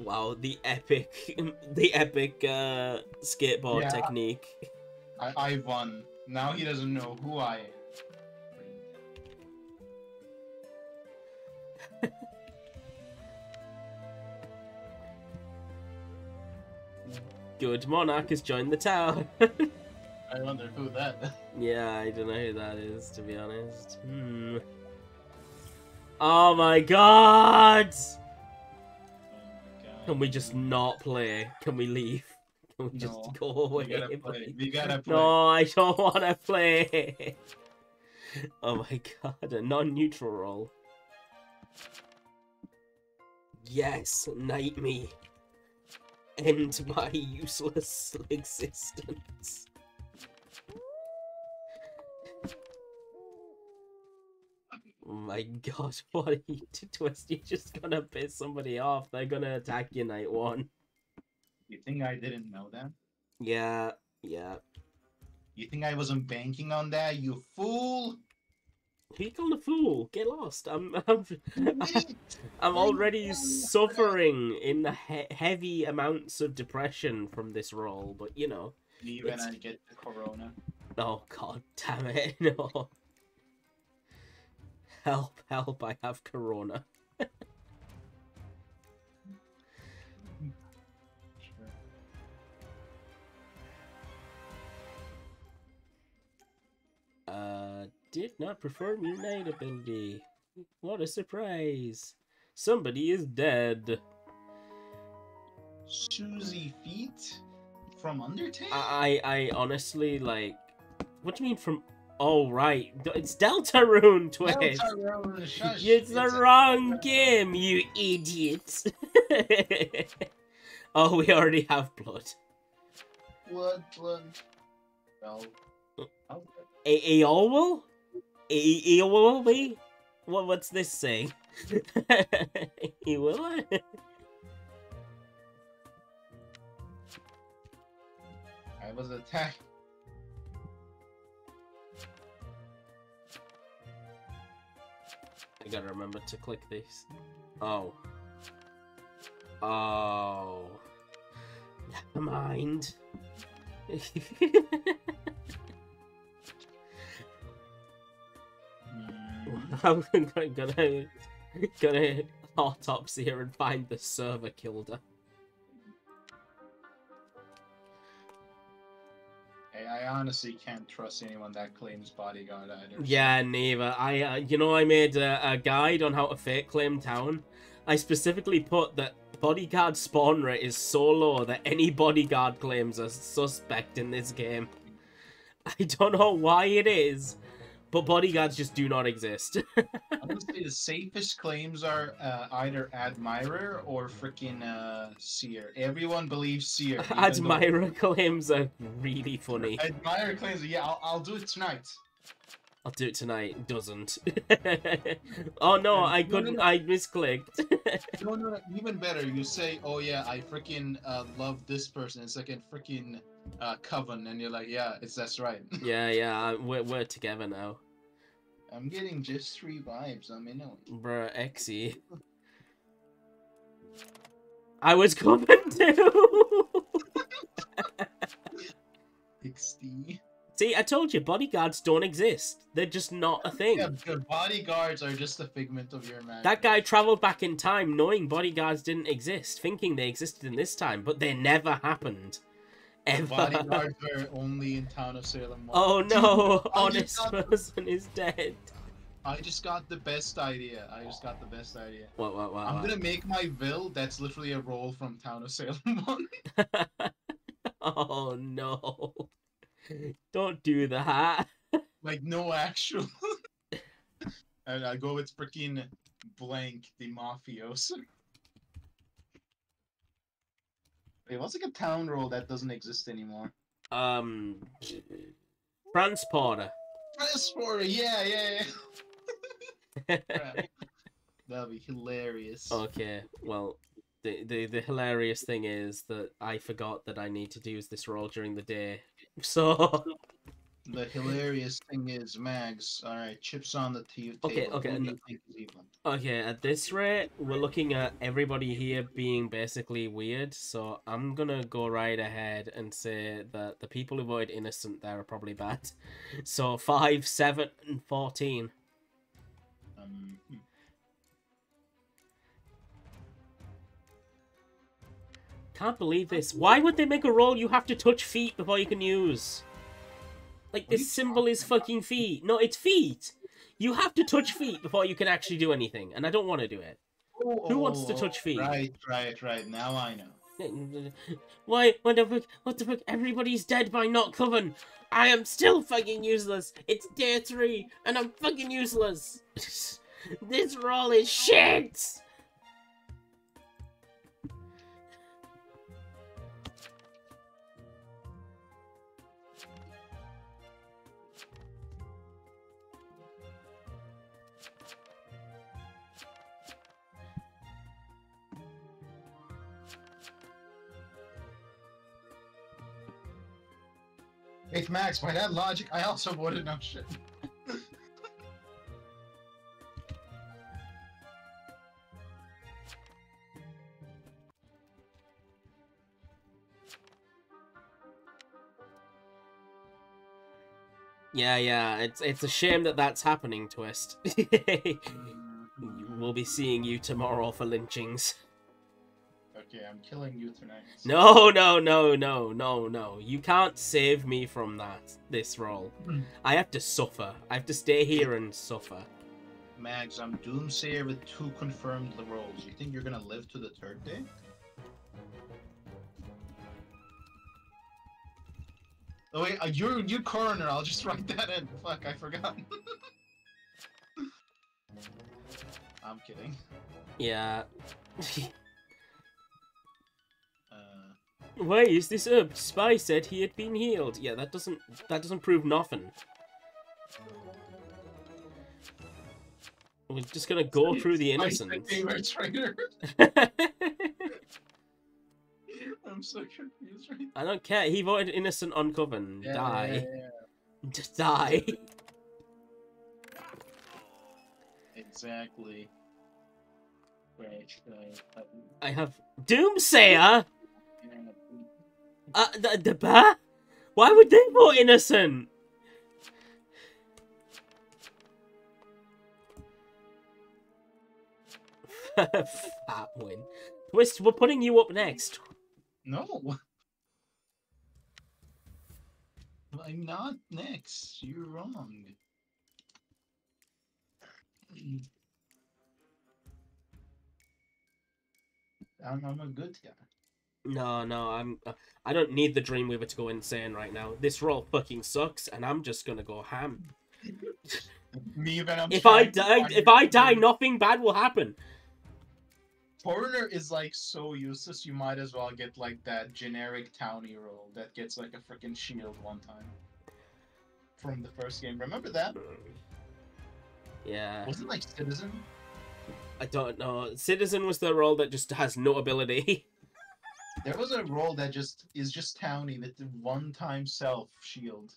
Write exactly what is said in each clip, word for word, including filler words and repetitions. Wow, the epic, the epic uh, skateboard yeah, technique. I, I won. Now he doesn't know who I am. Good Monarch has joined the town. I wonder who that is. Yeah, I don't know who that is, to be honest. Hmm. Oh my god! Can we just not play? Can we leave? Can we just no, go away? We gotta play. We gotta play. No, I don't want to play. Oh my god, a non-neutral roll. Yes, knight me. End my useless existence. Oh my god, what are you to twist? You're just gonna piss somebody off. They're gonna attack you night one. You think I didn't know that? Yeah, yeah. You think I wasn't banking on that, you fool? Who you calling a fool? Get lost. I'm I'm, I'm already suffering in the he heavy amounts of depression from this role, but you know. Even it's... I get the corona. Oh god damn it, no. Help, help, I have corona. Uh, did not perform Unite ability. What a surprise! Somebody is dead. Susie Feet from Undertale. I, I, I honestly like. What do you mean from? Oh right, it's Deltarune, Twitch. Deltarune, shush. It's the it's wrong game, you idiots. Oh, we already have blood. Blood, blood. No. Oh. A Eowul? A Eowul? What? What's this saying? Eowul? I was attacked. I gotta remember to click this. Oh. Oh. Never mind. I'm gonna gonna autopsy her and find the server killed her. Hey, I honestly can't trust anyone that claims bodyguard either. Yeah, neither. I uh, you know, I made a, a guide on how to fake claim town. I specifically put that bodyguard spawn rate is so low that any bodyguard claims a suspect in this game. I don't know why it is. But bodyguards just do not exist. Honestly, the safest claims are uh, either Admirer or freaking uh, Seer. Everyone believes Seer. Admirer though... claims are really funny. Admirer claims, yeah, I'll, I'll do it tonight. I'll do it tonight. Doesn't. Oh no, I couldn't. I misclicked. No, no, no, even better. You say, oh yeah, I freaking uh, love this person. It's like a freaking uh, coven, and you're like, yeah, it's that's right. Yeah, yeah, we're we're together now. I'm getting just three vibes. I mean, no. Bruh, Exy. I was coming too. X D. See, I told you, bodyguards don't exist. They're just not a thing. Yeah, bodyguards are just a figment of your imagination. That guy traveled back in time knowing bodyguards didn't exist, thinking they existed in this time, but they never happened. Ever. Bodyguards were only in Town of Salem one. Oh no, honest person is dead. I just got the best idea. I just got the best idea. What, what, what? I'm what? gonna make my will that's literally a roll from Town of Salem one. Oh no. Don't do that. Like, no actual. And I go with freaking blank, the mafioso. Wait, what's like a town roll that doesn't exist anymore? Um, transporter. Transporter, yeah, yeah, yeah. That'll be hilarious. Okay, well. The, the the hilarious thing is that I forgot that I need to do this roll during the day, so The hilarious thing is, Mags, all right, chips on the table. Okay, okay. No. Okay, at this rate, we're looking at everybody here being basically weird, so I'm gonna go right ahead and say that the people who voted innocent there are probably bad. So, five, seven, and fourteen. Um... Can't believe this. Why would they make a roll you have to touch feet before you can use? Like, this symbol is fucking feet. No, it's feet. You have to touch feet before you can actually do anything, and I don't want to do it. Oh, Who wants to touch feet? Right, right, right. Now I know. Why? What the fuck? What the fuck? Everybody's dead by not coven. I am still fucking useless. It's day three, and I'm fucking useless. This roll is shit. If Max, by that logic, I also voted no shit. Yeah, yeah, it's it's a shame that that's happening, Twist. We'll be seeing you tomorrow for lynchings. Okay, I'm killing you tonight. So. No, no, no, no, no, no. You can't save me from that, this role. I have to suffer. I have to stay here and suffer. Mags, I'm doomsayer with two confirmed roles. You think you're going to live to the third day? Oh, wait, uh, you're, you're coroner. I'll just write that in. Fuck, I forgot. I'm kidding. Yeah. Why is this herb? Spy said he had been healed. Yeah, that doesn't that doesn't prove nothing. We're just gonna go through the innocents. I'm so confused right now. I don't care. He voted innocent on coven. Yeah, die, yeah, yeah, yeah. Just die. Exactly. Right. Uh, I have Doomsayer. Uh, the, the bar? Why would they vote innocent? Fat win. Twist, we're putting you up next. No. I'm not next. You're wrong. I'm, I'm a good guy. No, no, I'm. Uh, I don't need the Dreamweaver to go insane right now. This role fucking sucks, and I'm just gonna go ham. Me, when I'm if I die, if I die, nothing bad will happen. Coroner is like so useless. You might as well get like that generic townie role that gets like a freaking shield one time from the first game. Remember that? Yeah. Wasn't like Citizen? I don't know. Citizen was the role that just has no ability. There was a role that just is just townie with the one-time self shield.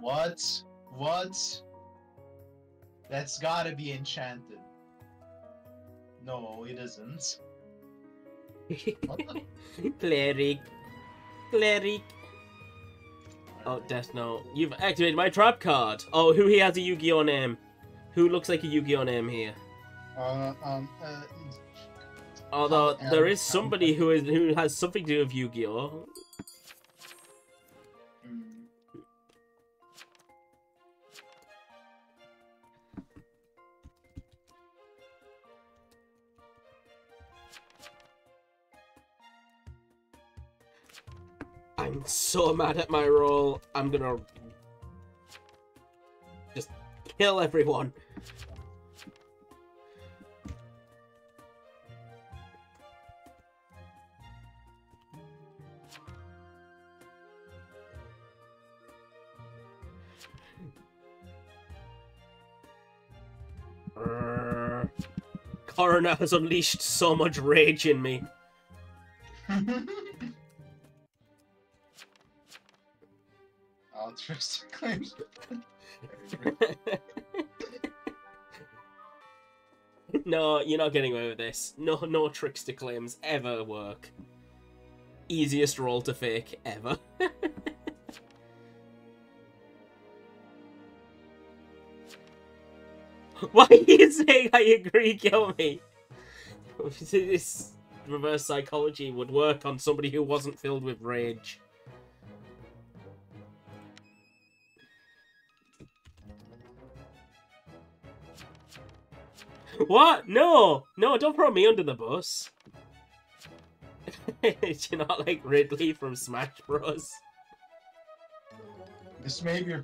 What? What? That's gotta be enchanted. No, it isn't. What the? Cleric. Cleric. Oh, Death Note. You've activated my trap card. Oh, who here has a Yu-Gi-Oh name? Who looks like a Yu-Gi-Oh name here? Uh, um, uh... Although there is somebody who is who has something to do with Yu-Gi-Oh. I'm so mad at my role. I'm gonna just kill everyone. Coroner has unleashed so much rage in me. altruistic claims. No, you're not getting away with this. No, no trickster claims ever work. Easiest role to fake ever. Why are you saying I agree, kill me? This reverse psychology would work on somebody who wasn't filled with rage. What? No! No, don't throw me under the bus. You're not like Ridley from Smash Bros. This may be...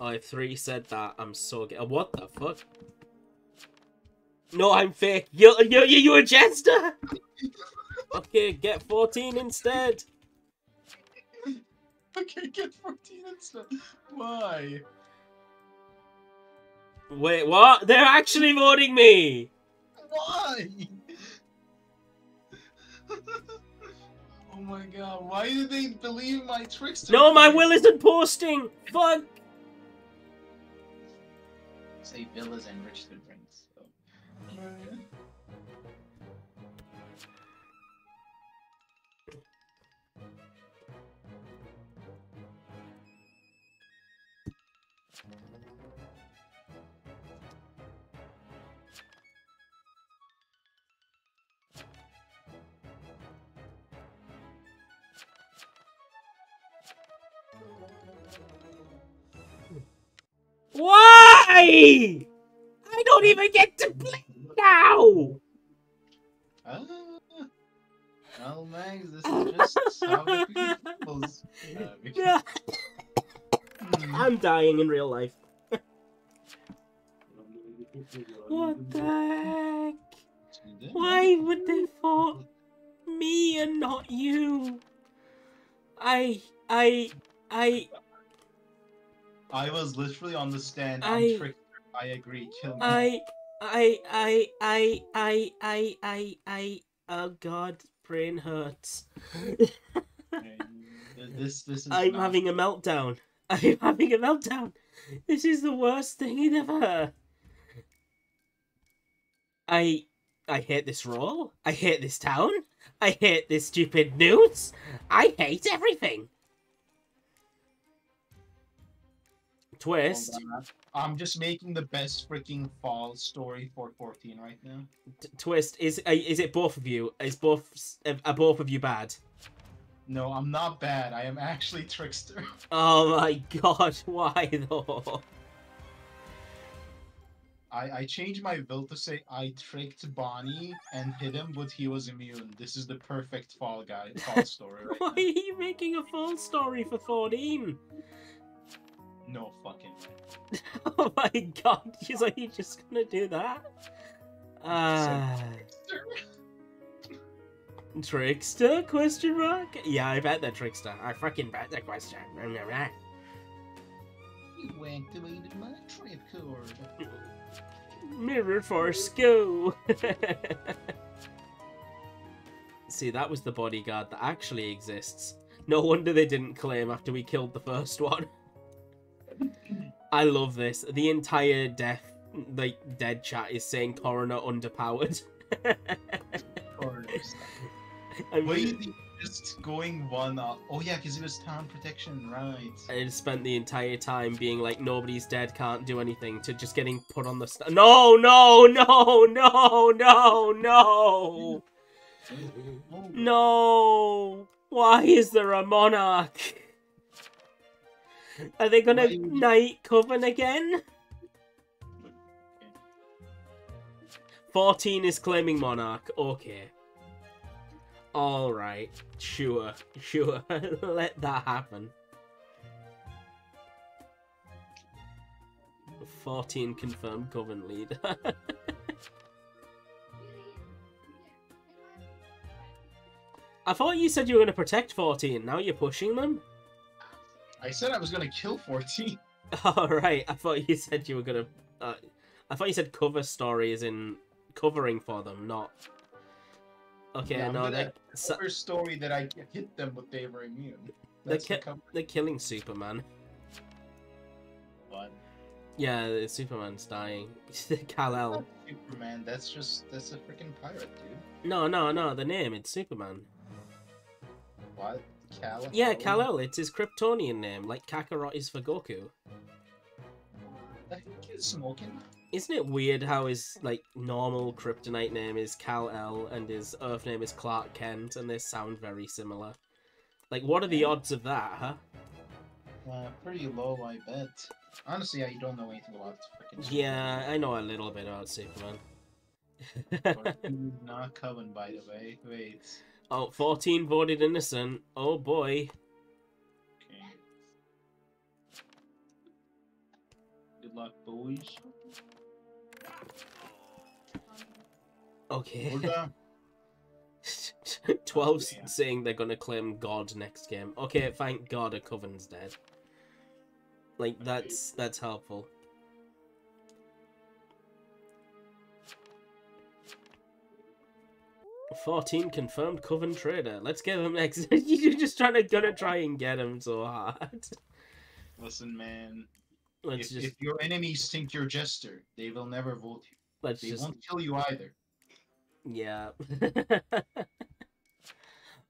Oh, if three said that, I'm so... What the fuck? No, I'm fake. You're, you're, you're a jester? Okay, get fourteen instead. Okay, get fourteen instead. Why? Wait, what? They're actually voting me! Why? Oh my god, why do they believe my trickster? No, my will isn't posting! Fuck! Say Bill is enriched through drinks, so... Right. Why? I don't even get to play now! Uh, well, Mags, this is just how the people's... Uh, because... I'm dying in real life. What the heck? Why would they vote me and not you? I... I... I... I was literally on the stand and tricked her. I agree, kill me. I, I, I, I, I, I, I, I, oh god, brain hurts. this, this is I'm not... having a meltdown. I'm having a meltdown. This is the worst thing ever. I, I hate this role. I hate this town. I hate this stupid news. I hate everything. Twist. I'm just making the best freaking fall story for fourteen right now. T twist is uh, is it both of you? Is both uh, are both of you bad? No, I'm not bad. I am actually trickster. Oh my god! Why though? I I changed my will to say I tricked Bonnie and hit him, but he was immune. This is the perfect fall guy fall story. Right Why now. Are you making a fall story for fourteen? No fucking way. Oh my god, she's like, you just gonna do that? Uh, trickster? Trickster? Question mark? Yeah, I bet they're trickster. I fucking bet they're question. You activated my trip card. Mirror for school. See, that was the bodyguard that actually exists. No wonder they didn't claim after we killed the first one. I love this. The entire death, like, dead chat is saying Coroner underpowered. Coroner's Why are they just going one up? Oh yeah, because it was town protection, right? I spent the entire time being like, nobody's dead, can't do anything, to just getting put on the st- No, no, no, no, no, no! No! Why is there a monarch? Are they gonna Wait. Knight Coven again? fourteen is claiming monarch. Okay. Alright. Sure. Sure. Let that happen. fourteen confirmed Coven leader. I thought you said you were gonna protect fourteen. Now you're pushing them? I said I was gonna kill fourteen. Oh, right. I thought you said you were gonna. Uh, I thought you said cover story as in covering for them, not. Okay, yeah, no, that cover story that I hit them, but they were immune. That's they're, ki the they're killing Superman. fun. Yeah, Superman's dying. Kal-El. Superman, that's just, that's a freaking pirate, dude. No, no, no, the name, it's Superman. What? Kal-El? Yeah, Kal-El, it's his Kryptonian name, like Kakarot is for Goku. That kid is smoking. Isn't it weird how his, like, normal Kryptonite name is Kal-El and his Earth name is Clark Kent, and they sound very similar? Like, what are the odds of that, huh? Uh, pretty low, I bet. Honestly, I don't know anything about freaking Superman. Yeah, I know a little bit about Superman. Not coming, by the way. Wait. Oh, fourteen voted innocent. Oh, boy. Okay. Good luck, boys. Okay. twelve oh, saying they're gonna claim God next game. Okay, thank God a coven's dead. Like, that's that's helpful. fourteen confirmed coven trader. Let's get him next. You're just trying to gonna try and get him so hard. Listen, man. Let's if, just... if your enemies think you're jester, they will never vote you. Let's they just... won't kill you either. Yeah.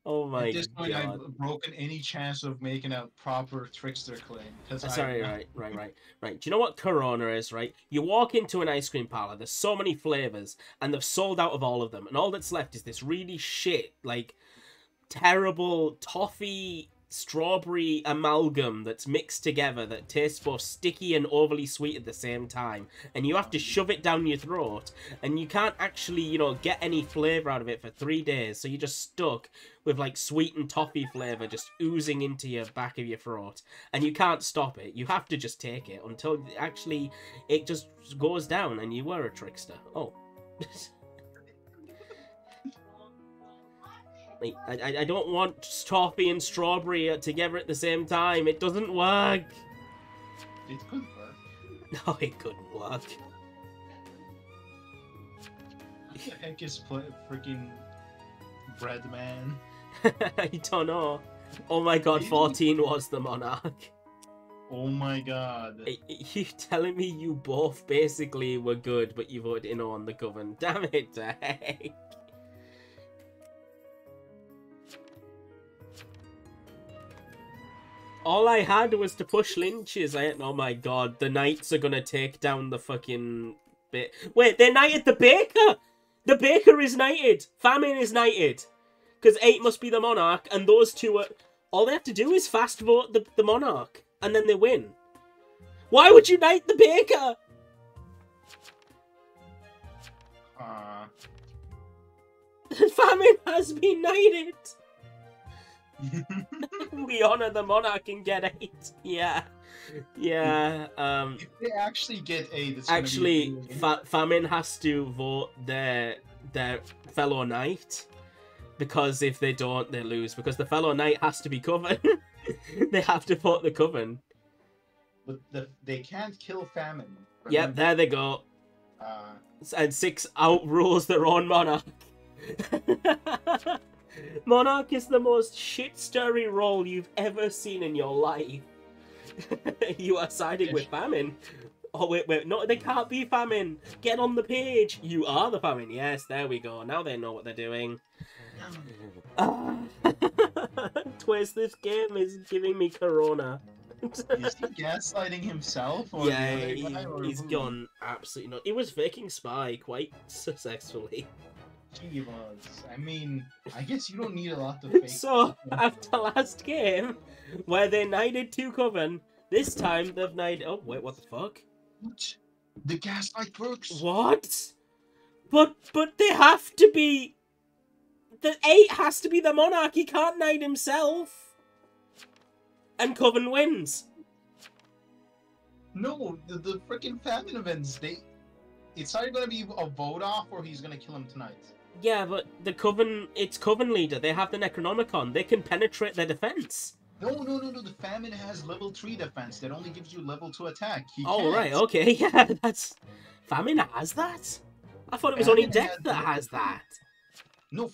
Oh my god. At this point, god. I've broken any chance of making a proper trickster claim. Sorry, I... right, right, right, right. Do you know what Corona is, right? You walk into an ice cream parlor, there's so many flavors, and they've sold out of all of them, and all that's left is this really shit, like, terrible toffee strawberry amalgam that's mixed together that tastes both sticky and overly sweet at the same time, and you have to shove it down your throat, and you can't actually, you know, get any flavor out of it for three days, so you're just stuck with like sweet and toffee flavor just oozing into your back of your throat, and you can't stop it. You have to just take it until actually it just goes down and you were a trickster. Oh. Like, I, I don't want toffee and strawberry together at the same time. It doesn't work. It could work. No, it couldn't work. What the heck is freaking bread man? I don't know. Oh my god, fourteen was the monarch. Oh my god. Are you telling me you both basically were good, but you voted in on the coven? Damn it, Dang. All I had was to push lynches. I had, oh my god, the knights are gonna take down the fucking bit. Wait, they knighted the baker! The baker is knighted! Famine is knighted! Because eight must be the monarch, and those two are... All they have to do is fast vote the, the monarch, and then they win. Why would you knight the baker? Uh... Famine has been knighted! We honor the monarch and get eight. Yeah, yeah. Um, if they actually get eight, it's actually gonna be fa famine has to vote their their fellow knight, because if they don't, they lose. Because the fellow knight has to be coven. They have to vote the coven. But the, they can't kill famine. Remember? Yep, there they go. Uh... And six outrules their own monarch. Monarch is the most shit-stirring role you've ever seen in your life. You are siding with famine. Oh, wait, wait, no, they can't be famine. Get on the page. You are the famine. Yes, there we go. Now they know what they're doing. Ah. Twist, this game is giving me corona. Is he gaslighting himself? Or yeah, he, he's who? gone absolutely nuts. He was faking spy quite successfully. He was. I mean, I guess you don't need a lot to fake. So, after last game, where they knighted two coven, this time they've knighted... Oh, wait, what the fuck? What? The gaslight works. What? But, but they have to be... The eight has to be the monarch. He can't knight himself. And coven wins. No, the, the freaking famine events, they... It's either going to be a vote off or he's going to kill him tonight. Yeah, but the Coven, it's Coven Leader. They have the Necronomicon. They can penetrate their defense. No, no, no, no. The Famine has level three defense. That only gives you level two attack. He oh, can't. Right. Okay. Yeah, that's... Famine has that? I thought it was Famine only Death that has that. No,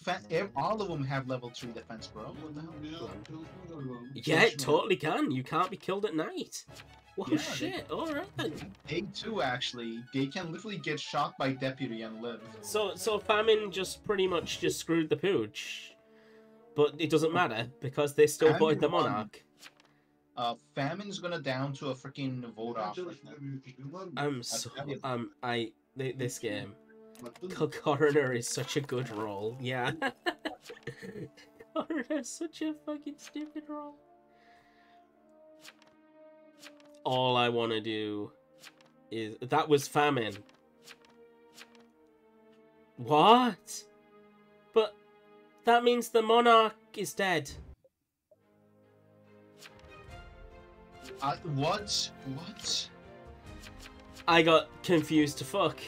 all of them have level three defense, bro. What the hell? Yeah, it totally can. You can't be killed at night. Well, yeah, shit, alright. They too, actually. They can literally get shot by deputy and live. So, so famine just pretty much just screwed the pooch. But it doesn't matter, because they still void the monarch. Uh, famine's gonna down to a freaking vote off. I'm so... Um, I... This game. Coroner is such a good role. Yeah. Coroner is such a fucking stupid role. All I want to do is... That was famine. What? But that means the monarch is dead. Uh, what? What? I got confused to fuck.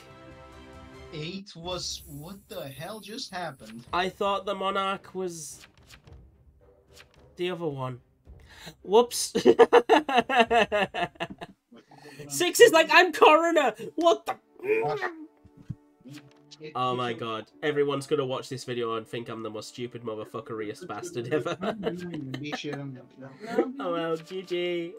Eight was... What the hell just happened? I thought the monarch was... the other one. Whoops. Six is like, I'm coroner! What the... Oh my god. Everyone's gonna watch this video and think I'm the most stupid motherfuckeriest bastard ever. Oh well, G G.